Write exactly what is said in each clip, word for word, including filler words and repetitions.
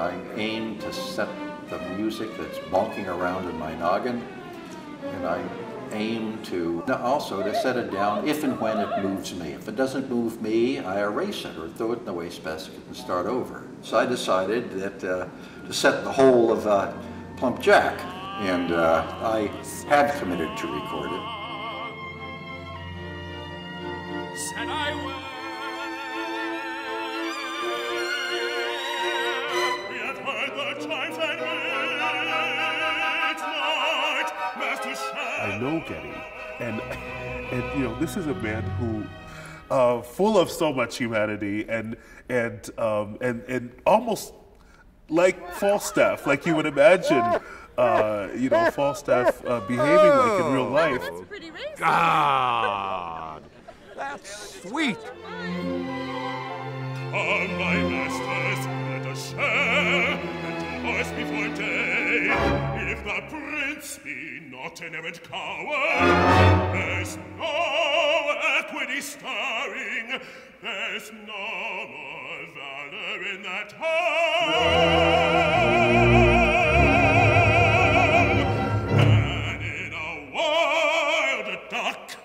I aim to set the music that's bonking around in my noggin, and I aim to also to set it down if and when it moves me. If it doesn't move me, I erase it or throw it in the wastebasket and start over. So I decided that uh, to set the whole of uh, Plump Jack, and uh, I had committed to record it. Said I will. We had heard the chimes and midnight, Master Shiloh. I know Getty, and and you know, this is a man who, uh, full of so much humanity, and and um, and and almost like Falstaff, like you would imagine. Uh, you know, Falstaff uh, behaving like in real life. That's pretty racist. God, that's sweet. On my masters, let us share and divorce before day. If the prince be not an errant coward, there's no equity stirring. There's no more valor in that heart.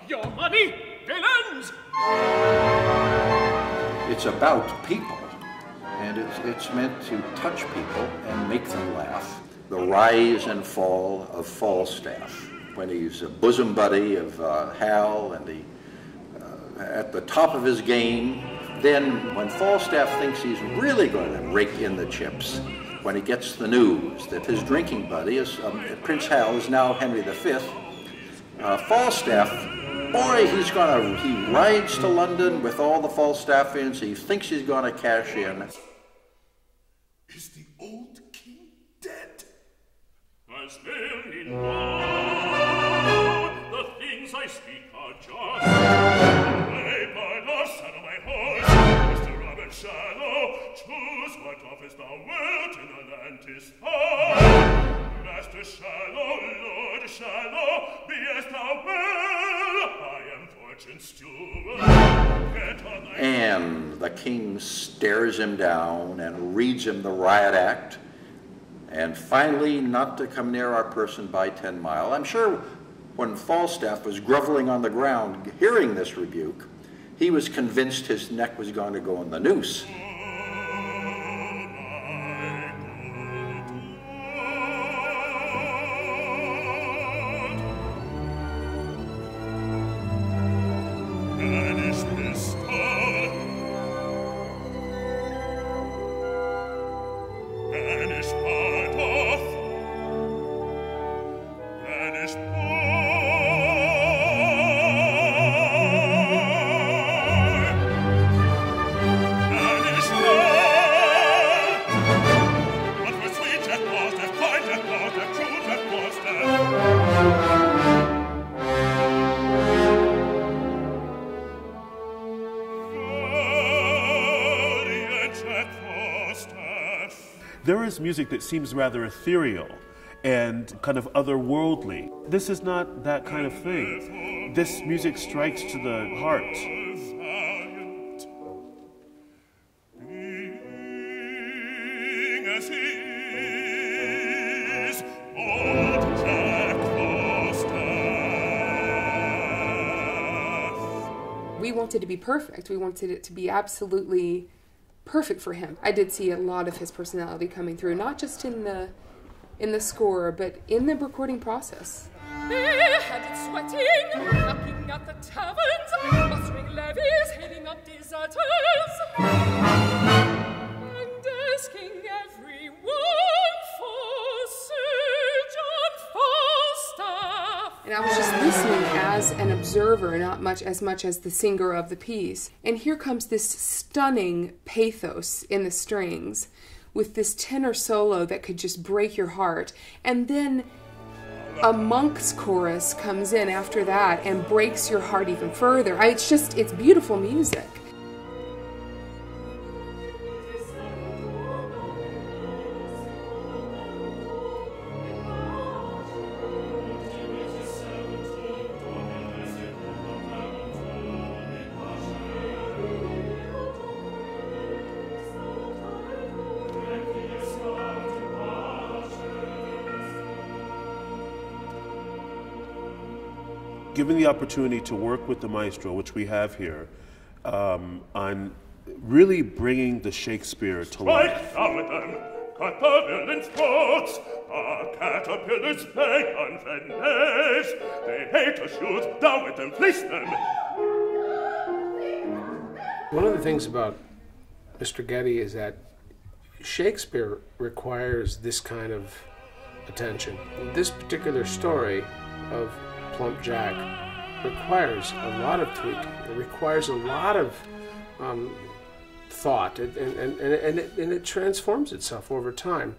Your money, villains! It's about people, and it's, it's meant to touch people and make them laugh. The rise and fall of Falstaff, when he's a bosom buddy of uh, Hal, and he, uh, at the top of his game. Then when Falstaff thinks he's really going to rake in the chips, when he gets the news that his drinking buddy, is, um, Prince Hal, is now Henry the Fifth, uh, Falstaff, boy, he's gonna, he rides to London with all the Falstaffians. He thinks he's gonna cash in. Is the old king dead? As merely now, the things I speak are just. Play by the son of my horse, Mister Robert Shiloh. Choose what office thou wilt in Atlantis far. Master Shiloh, Lord Shiloh, be as thou wilt. I am fortune's steward. And the king stares him down and reads him the riot act. And finally, not to come near our person by ten mile. I'm sure when Falstaff was groveling on the ground, hearing this rebuke, he was convinced his neck was going to go in the noose. There is music that seems rather ethereal and kind of otherworldly. This is not that kind of thing. This music strikes to the heart. We wanted to be perfect. We wanted it to be absolutely perfect for him. I did see a lot of his personality coming through, not just in the in the score, but in the recording process. Bareheaded, sweating, knocking at the taverns, mustering levies, heading up deserters, and asking everyone for Sir John Falstaff. And I was just listening as an observer, not much as much as the singer of the piece. And here comes this stunning pathos in the strings with this tenor solo that could just break your heart. And then a monk's chorus comes in after that and breaks your heart even further. I, it's just, it's beautiful music. given the opportunity to work with the maestro, which we have here, um, on really bringing the Shakespeare to life. Strike with them, cut the villain's throats, our caterpillars beg on their knees. They hate to shoot, down with them, fleece them. One of the things about Mister Getty is that Shakespeare requires this kind of attention. This particular story of Plump Jack requires a lot of tweaking. It requires a lot of um, thought, and, and, and, and, it, and it transforms itself over time.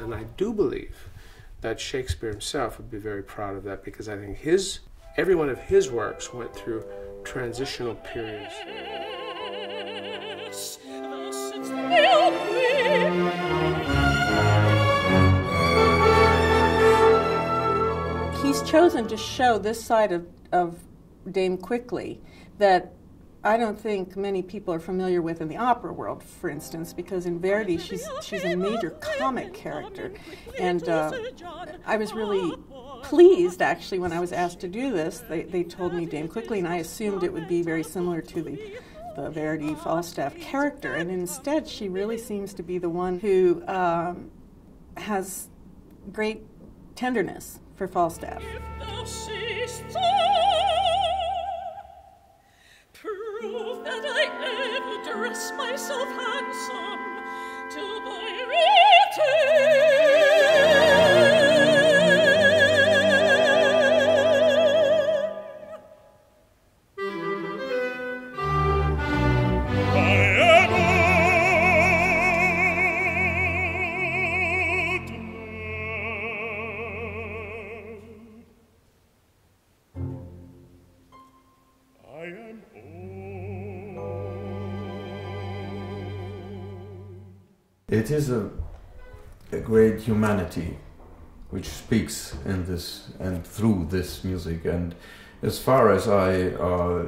And I do believe that Shakespeare himself would be very proud of that, because I think his, every one of his works went through transitional periods. He's chosen to show this side of, of Dame Quickly that I don't think many people are familiar with in the opera world, for instance, because in Verdi she's, she's a major comic character. And uh, I was really pleased, actually, when I was asked to do this. They, they told me Dame Quickly, and I assumed it would be very similar to the, the Verdi Falstaff character. And instead, she really seems to be the one who um, has great tenderness for Falstaff. Prove that I ever dress myself handsome till my It is a, a great humanity which speaks in this and through this music, and as far as I uh,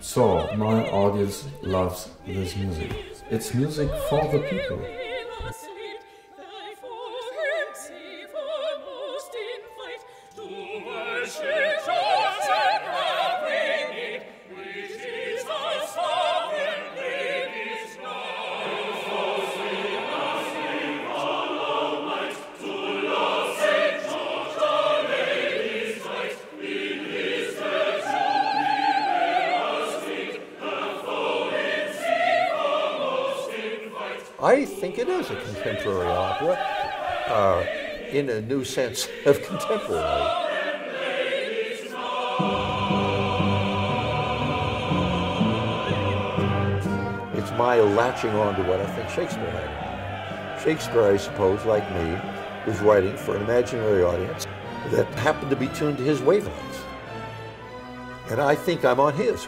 saw, my audience loves this music. It's music for the people. I think it is a contemporary opera, uh, in a new sense of contemporary. It's my latching on to what I think Shakespeare had. Shakespeare, I suppose, like me, was writing for an imaginary audience that happened to be tuned to his wavelengths. And I think I'm on his.